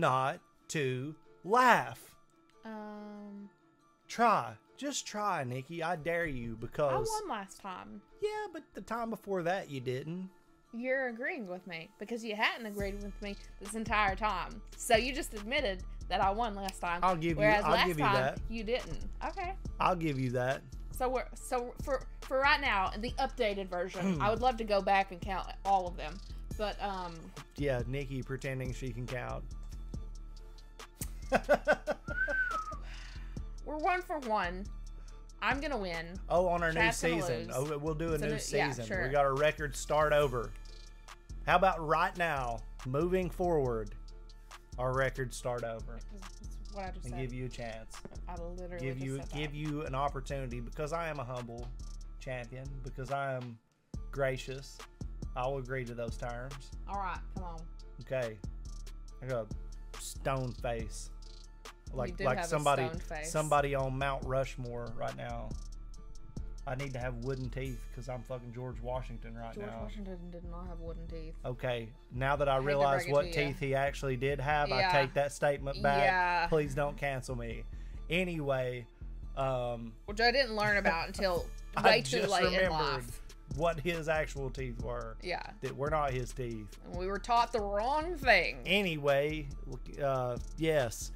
not to laugh. Try. Just try, Nikki. I dare you, because... I won last time. Yeah, but the time before that you didn't. You're agreeing with me, because you hadn't agreed with me this entire time. So you just admitted that I won last time. I'll give you, Whereas last time, you didn't. Okay. I'll give you that. So we're, for right now, the updated version, I would love to go back and count all of them. But, yeah, Nikki pretending she can count. We're 1 for 1. I'm going to win. Oh, on our Chad's new season. Oh, we'll do a new season. Yeah, sure. We got our record start over. How about right now, moving forward, our record start over? That's what I just said. And give you a chance. I literally give you an opportunity, because I am a humble champion, because I am gracious. I'll agree to those terms. All right, come on. Okay. I got a stone face. Like somebody on Mount Rushmore right now. I need to have wooden teeth, because I'm fucking George Washington right now. George Washington did not have wooden teeth. Okay, now that I realize what teeth he actually did have, I take that statement back. Yeah. Please don't cancel me. Anyway, which I didn't learn about until way too late in life. What his actual teeth were. Yeah. That were not his teeth. And we were taught the wrong thing. Anyway, yes.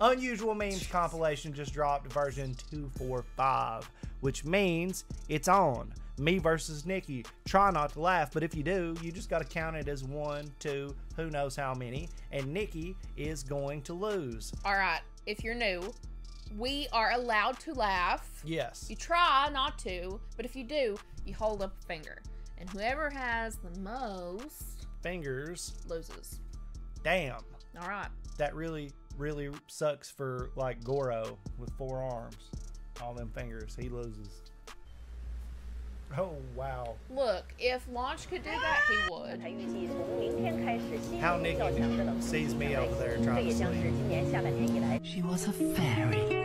Unusual Memes compilation just dropped, version 245, which means it's on. Me versus Nikki. Try not to laugh, but if you do, you just got to count it as 1, 2, who knows how many, and Nikki is going to lose. All right, if you're new, we are allowed to laugh. Yes. You try not to, but if you do, you hold up a finger, and whoever has the most fingers loses. Damn. All right. That really sucks for, like, Goro with 4 arms, all them fingers. He loses. Oh, wow. Look, if Launch could do that, he would. How Nikki sees me over there trying to sleep. She was a fairy.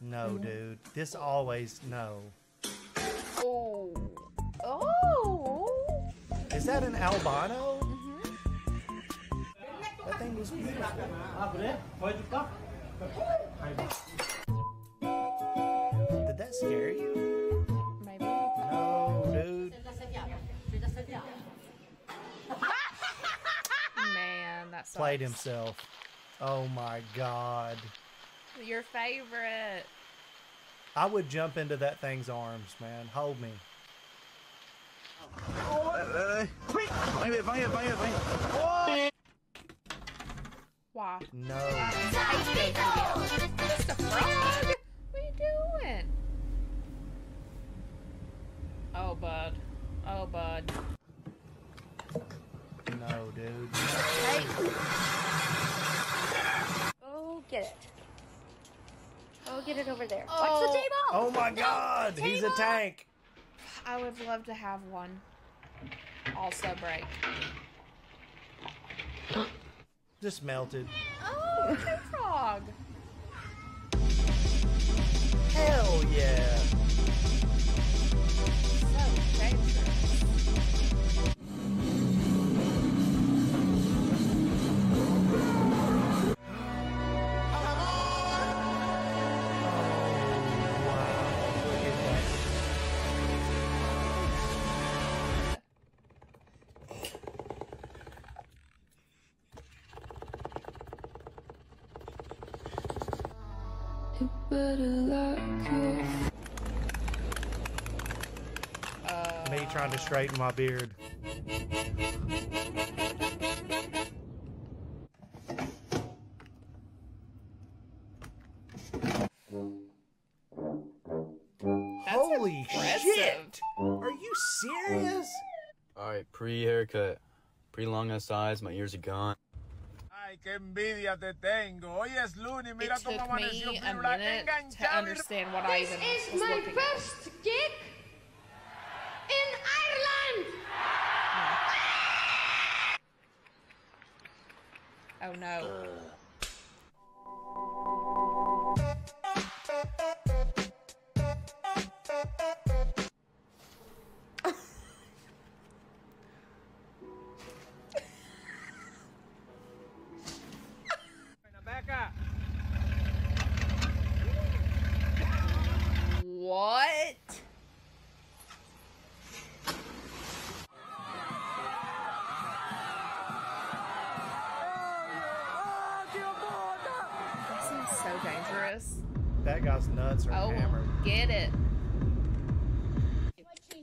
No, dude. This always, no. Oh. Oh. Is that an albino? That thing was beautiful. Did that scare you? Maybe. No, dude. Man, that sucks. Played himself. Oh my god. Your favorite. I would jump into that thing's arms, man. Hold me. Oh! Why? No. It's a frog. What are you doing? Oh, bud. Oh, bud. No, dude. Hey. Oh, get it. Oh, get it over there. Oh. Watch the table. Oh my god, no, he's a tank. I would love to have one. Also break. Just melted. Oh, two frog. Hell yeah. So dangerous. Oh, wow. Look at that. Me trying to straighten my beard. Holy shit! Are you serious? Alright, pre-haircut. Pretty long ass eyes, my ears are gone. Qué envidia te tengo. Hoy es lunes, mira cómo amaneció. It took me a minute to understand what I even was looking at. This is my best gig in Ireland! Oh no. dangerous. That guy's nuts are hammered. Get it. Okay.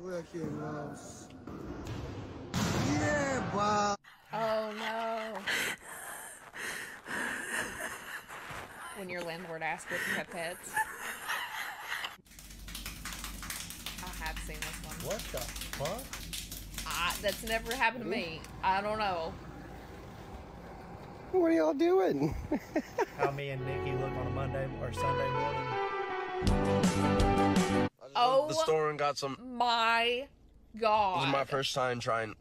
Wicked mouse. Yeah, Bob. Oh no. When your landlord asks if you have pets. I have seen this one. What the fuck? That's never happened to me. I don't know. What are y'all doing? How me and Nikki look on a Monday or Sunday morning. Oh, the store and got some. My God. This is my first time trying.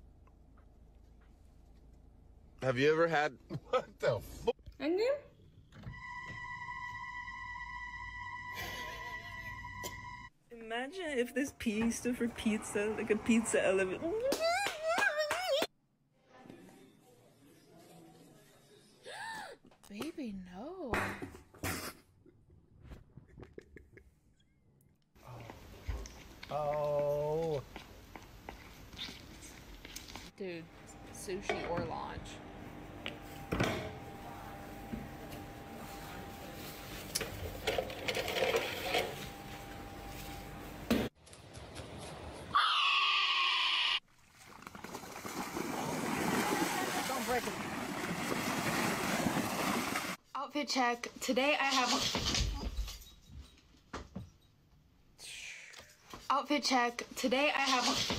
Have you ever had? What the fuck? And you? Imagine if this P stood for pizza, like a pizza element. Baby, no. Oh. Dude, sushi or lunch. Don't break it. Outfit check. Today I have... Outfit check. Today I have what?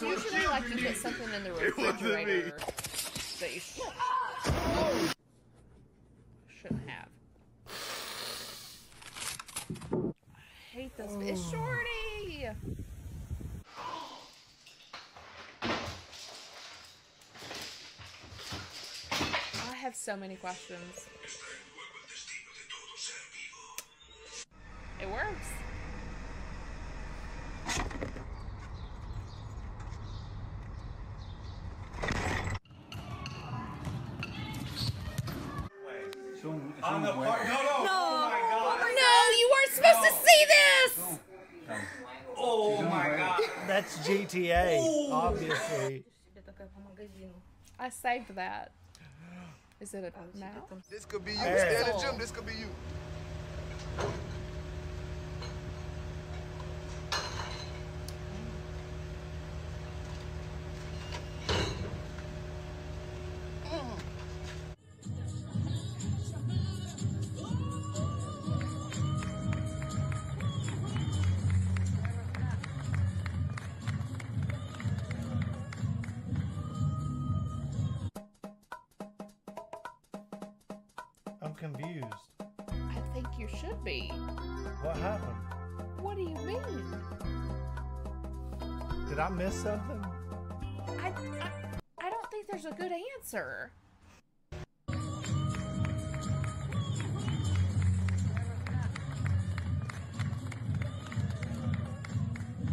Usually, like, you get something in the refrigerator that you shouldn't have. I hate this. It's Shorty! I have so many questions. It works. On the part, no! No, you weren't supposed to see this! Oh my God. That's GTA, obviously. I saved that. Is it a now? This could be you. Stay in the gym, this could be you. Confused. I think you should be. What happened? What do you mean? Did I miss something? I don't think there's a good answer.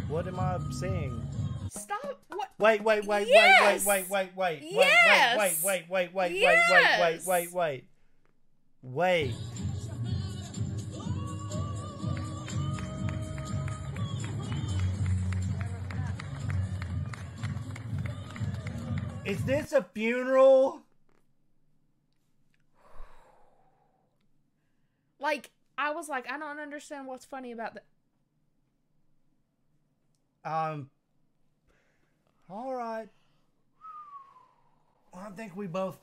What am I seeing? Stop! What? Wait! Yes! Wait! Yes! Wait! Yes! Wait! Wait. Is this a funeral? Like, I was like, I don't understand what's funny about that. All right. Well, I think we both,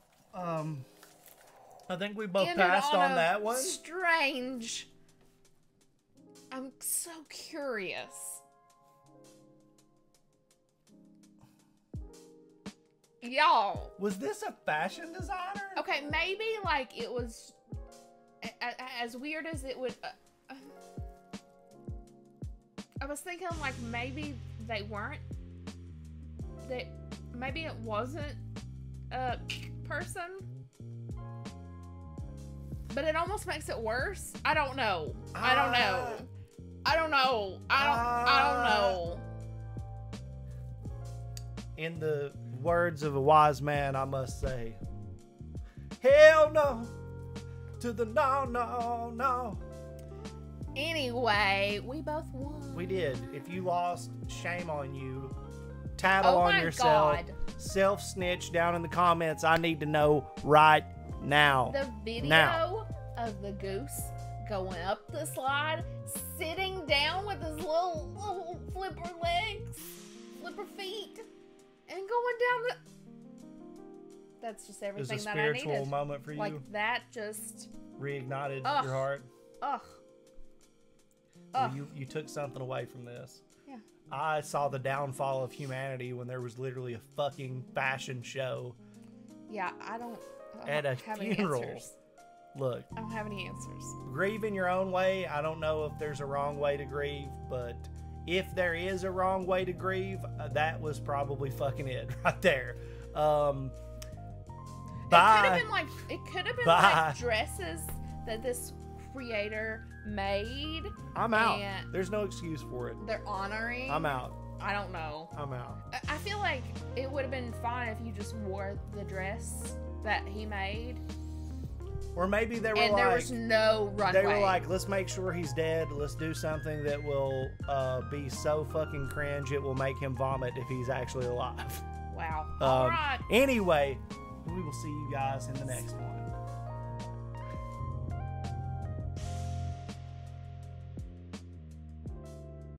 passed on that one. Strange. I'm so curious. Y'all. Was this a fashion designer? Okay. Okay, maybe like it was as weird as it would. I was thinking like maybe they weren't. That maybe it wasn't a person. But it almost makes it worse. I don't know. I don't know. I don't know. I don't know. In the words of a wise man, I must say, hell no to the no, no, no. Anyway, we both won. We did. If you lost, shame on you. Tattle on yourself. God. Self snitch down in the comments. I need to know right now. The video of the goose going up the slide, sitting down with his little flipper legs, flipper feet, and going down the... That's just everything that I needed. It was a spiritual moment for you. Like that just... reignited your heart. Ugh. Ugh. You took something away from this. Yeah. I saw the downfall of humanity when there was literally a fucking fashion show. Yeah, I don't have any answers. Look. I don't have any answers. Grieve in your own way. I don't know if there's a wrong way to grieve, but... if there is a wrong way to grieve, that was probably fucking it right there. It could have been like dresses that this creator made. I'm out. There's no excuse for it. They're honoring. I'm out. I don't know. I'm out. I feel like it would have been fine if you just wore the dress that he made. Or maybe they were like, there was no runway. They were like, let's make sure he's dead. Let's do something that will be so fucking cringe it will make him vomit if he's actually alive. Wow. All right. Anyway, we will see you guys in the next one.